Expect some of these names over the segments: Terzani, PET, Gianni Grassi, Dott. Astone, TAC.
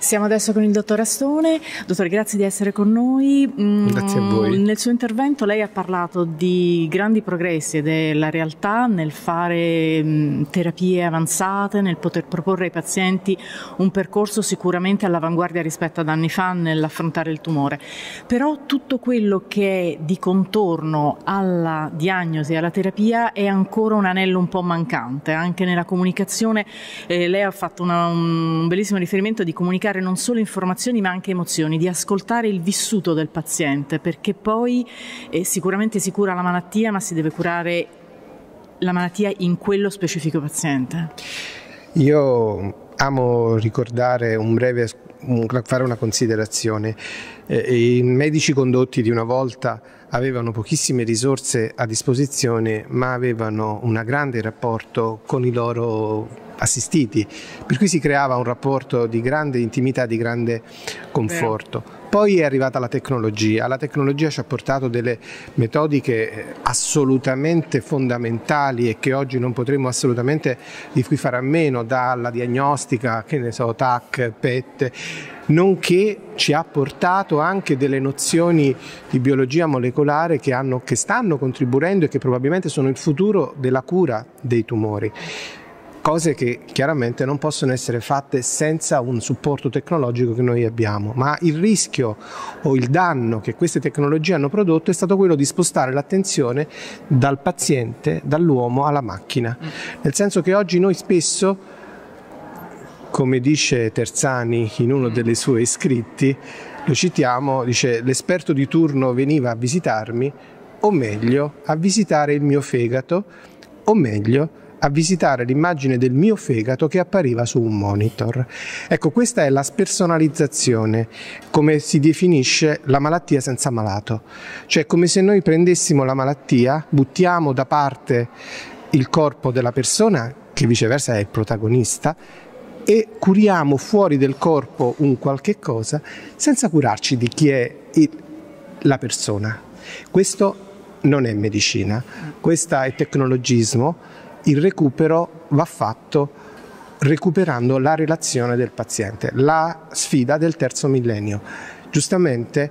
Siamo adesso con il dottor Astone. Dottore, grazie di essere con noi. Grazie a voi. Nel suo intervento lei ha parlato di grandi progressi e della realtà nel fare terapie avanzate, nel poter proporre ai pazienti un percorso sicuramente all'avanguardia rispetto ad anni fa nell'affrontare il tumore. Però tutto quello che è di contorno alla diagnosi e alla terapia è ancora un anello un po' mancante, anche nella comunicazione. Lei ha fatto un bellissimo riferimento di comunicazione, non solo informazioni ma anche emozioni, di ascoltare il vissuto del paziente, perché poi sicuramente si cura la malattia, ma si deve curare la malattia in quello specifico paziente. Io amo ricordare fare una considerazione. I medici condotti di una volta avevano pochissime risorse a disposizione, ma avevano un grande rapporto con i loro assistiti, per cui si creava un rapporto di grande intimità, di grande conforto. Poi è arrivata la tecnologia ci ha portato delle metodiche assolutamente fondamentali e che oggi non potremo assolutamente di cui fare a meno, dalla diagnostica, che ne so, TAC, PET, nonché ci ha portato anche delle nozioni di biologia molecolare che stanno contribuendo e che probabilmente sono il futuro della cura dei tumori. Cose che chiaramente non possono essere fatte senza un supporto tecnologico che noi abbiamo, ma il rischio o il danno che queste tecnologie hanno prodotto è stato quello di spostare l'attenzione dal paziente, dall'uomo alla macchina, nel senso che oggi noi spesso, come dice Terzani in uno dei suoi scritti, lo citiamo, dice: l'esperto di turno veniva a visitarmi, o meglio a visitare il mio fegato, o meglio a visitare l'immagine del mio fegato che appariva su un monitor. Ecco, questa è la spersonalizzazione, come si definisce la malattia senza malato. Cioè, come se noi prendessimo la malattia, buttiamo da parte il corpo della persona, che viceversa è il protagonista, e curiamo fuori del corpo un qualche cosa senza curarci di chi è la persona. Questo non è medicina, questo è tecnologismo. Il recupero va fatto recuperando la relazione del paziente, la sfida del terzo millennio. Giustamente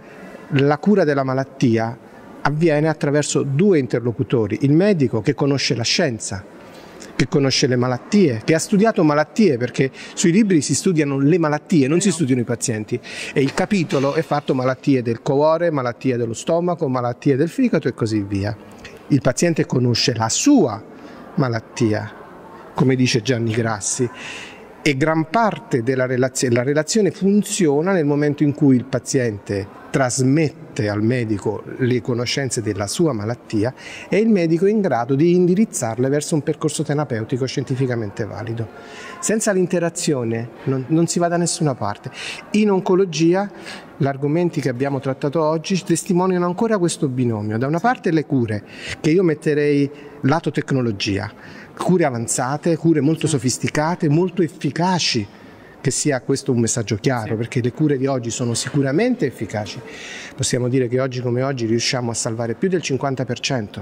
la cura della malattia avviene attraverso due interlocutori: il medico, che conosce la scienza, che conosce le malattie, che ha studiato malattie, perché sui libri si studiano le malattie, non si studiano i pazienti, e il capitolo è fatto malattie del cuore, malattie dello stomaco, malattie del fegato e così via. Il paziente conosce la sua malattia, come dice Gianni Grassi, e gran parte della relazione, la relazione funziona nel momento in cui il paziente trasmette al medico le conoscenze della sua malattia e il medico è in grado di indirizzarle verso un percorso terapeutico scientificamente valido. Senza l'interazione non si va da nessuna parte. In oncologia gli argomenti che abbiamo trattato oggi testimoniano ancora questo binomio: da una parte le cure, che io metterei lato tecnologia, cure avanzate, cure molto sofisticate, molto efficaci, che sia questo un messaggio chiaro, perché le cure di oggi sono sicuramente efficaci. Possiamo dire che oggi come oggi riusciamo a salvare più del 50%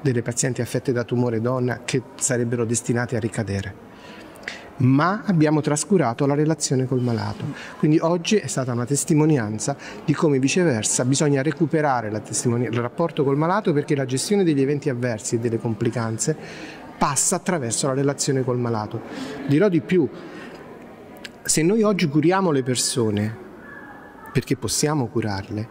delle pazienti affette da tumore donna che sarebbero destinate a ricadere. Ma abbiamo trascurato la relazione col malato. Quindi oggi è stata una testimonianza di come viceversa bisogna recuperare il rapporto col malato, perché la gestione degli eventi avversi e delle complicanze passa attraverso la relazione col malato. Dirò di più: se noi oggi curiamo le persone, perché possiamo curarle,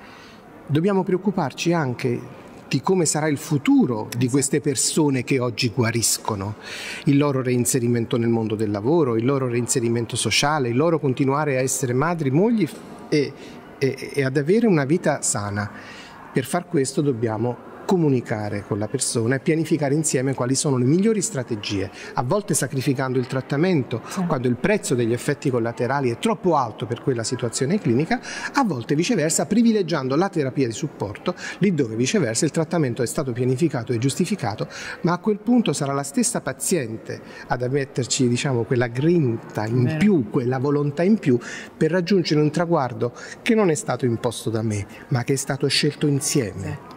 dobbiamo preoccuparci anche di come sarà il futuro di queste persone che oggi guariscono, il loro reinserimento nel mondo del lavoro, il loro reinserimento sociale, il loro continuare a essere madri, mogli e ad avere una vita sana. Per far questo dobbiamo comunicare con la persona e pianificare insieme quali sono le migliori strategie, a volte sacrificando il trattamento quando il prezzo degli effetti collaterali è troppo alto per quella situazione clinica, a volte viceversa privilegiando la terapia di supporto lì dove viceversa il trattamento è stato pianificato e giustificato, ma a quel punto sarà la stessa paziente ad ammetterci, diciamo, quella grinta in più, quella volontà in più per raggiungere un traguardo che non è stato imposto da me, ma che è stato scelto insieme.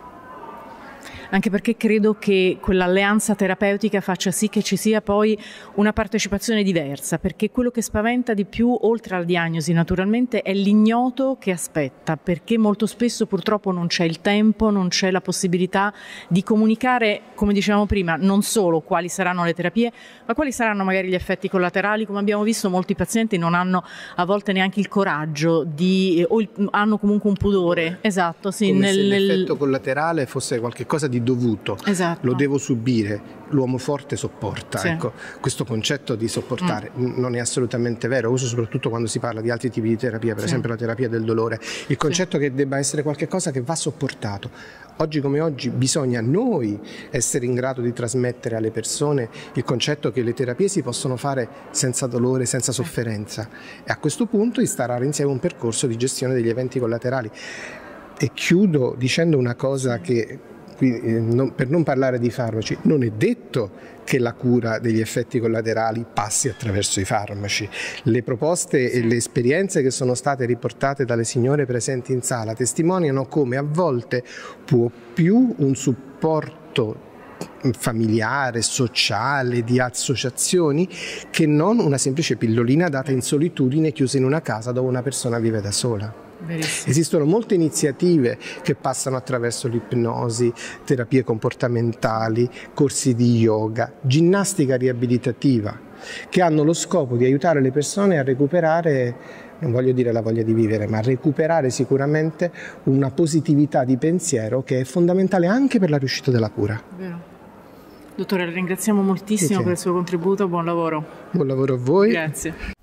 anche perché credo che quell'alleanza terapeutica faccia sì che ci sia poi una partecipazione diversa, perché quello che spaventa di più, oltre alla diagnosi naturalmente, è l'ignoto che aspetta, perché molto spesso purtroppo non c'è il tempo, non c'è la possibilità di comunicare, come dicevamo prima, non solo quali saranno le terapie, ma quali saranno magari gli effetti collaterali. Come abbiamo visto, molti pazienti non hanno a volte neanche il coraggio di, o hanno comunque un pudore, esatto, sì, come se l'effetto collaterale fosse qualcosa di dovuto, esatto. Lo devo subire, l'uomo forte sopporta, sì. Ecco, questo concetto di sopportare non è assolutamente vero, uso soprattutto quando si parla di altri tipi di terapia, per sì. esempio la terapia del dolore, il concetto sì. che debba essere qualcosa che va sopportato. Oggi come oggi bisogna noi essere in grado di trasmettere alle persone il concetto che le terapie si possono fare senza dolore, senza sofferenza, e a questo punto instaurare insieme un percorso di gestione degli eventi collaterali. E chiudo dicendo una cosa che, per non parlare di farmaci, non è detto che la cura degli effetti collaterali passi attraverso i farmaci. Le proposte e le esperienze che sono state riportate dalle signore presenti in sala testimoniano come a volte può più un supporto familiare, sociale, di associazioni, che non una semplice pillolina data in solitudine chiusa in una casa dove una persona vive da sola. Verissimo. Esistono molte iniziative che passano attraverso l'ipnosi, terapie comportamentali, corsi di yoga, ginnastica riabilitativa, che hanno lo scopo di aiutare le persone a recuperare, non voglio dire la voglia di vivere, ma a recuperare sicuramente una positività di pensiero che è fondamentale anche per la riuscita della cura. Vero. Dottore, la ringraziamo moltissimo per il suo contributo, buon lavoro. Buon lavoro a voi. Grazie.